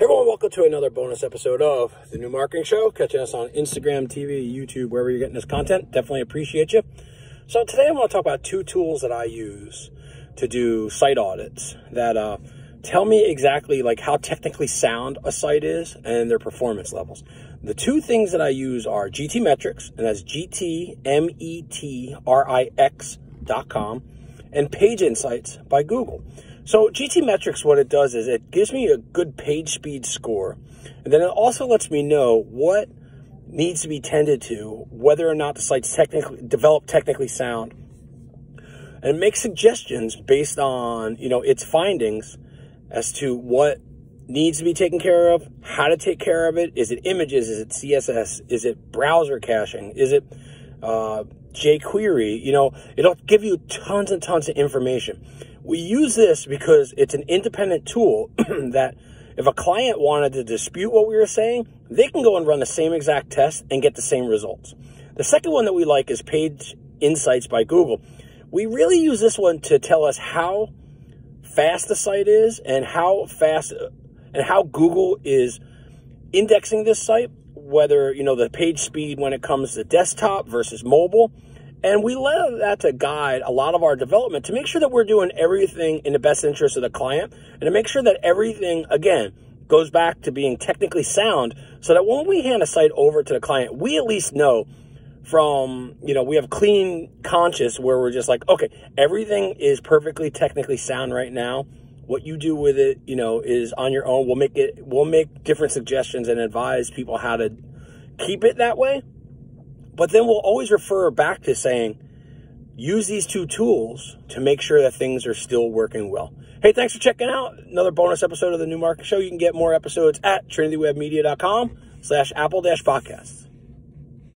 Hey everyone, welcome to another bonus episode of The New Marketing Show. Catching us on Instagram, TV, YouTube, wherever you're getting this content. Definitely appreciate you. So today I want to talk about two tools that I use to do site audits that tell me exactly like how technically sound a site is and their performance levels. The two things that I use are GTmetrix, and that's GTmetrix.com, and Page Insights by Google. So GTmetrix, what it does is it gives me a good page speed score, and then it also lets me know what needs to be tended to, whether or not the site's technically sound, and it makes suggestions based on its findings as to what needs to be taken care of, how to take care of it. Is it images? Is it CSS? Is it browser caching? Is it jQuery? It'll give you tons and tons of information. We use this because it's an independent tool that if a client wanted to dispute what we were saying, they can go and run the same exact test and get the same results. The second one that we like is Page Insights by Google. We really use this one to tell us how fast the site is and how Google is indexing this site, whether, the page speed when it comes to desktop versus mobile. And we let that to guide a lot of our development to make sure that we're doing everything in the best interest of the client and to make sure that everything, again, goes back to being technically sound so that when we hand a site over to the client, we at least know from, we have clean conscience where we're just like, okay, everything is perfectly technically sound right now. What you do with it, is on your own. We'll make different suggestions and advise people how to keep it that way. But then we'll always refer back to saying, use these two tools to make sure that things are still working well. Hey, thanks for checking out another bonus episode of The New Market Show. You can get more episodes at trinitywebmedia.com/apple-podcast.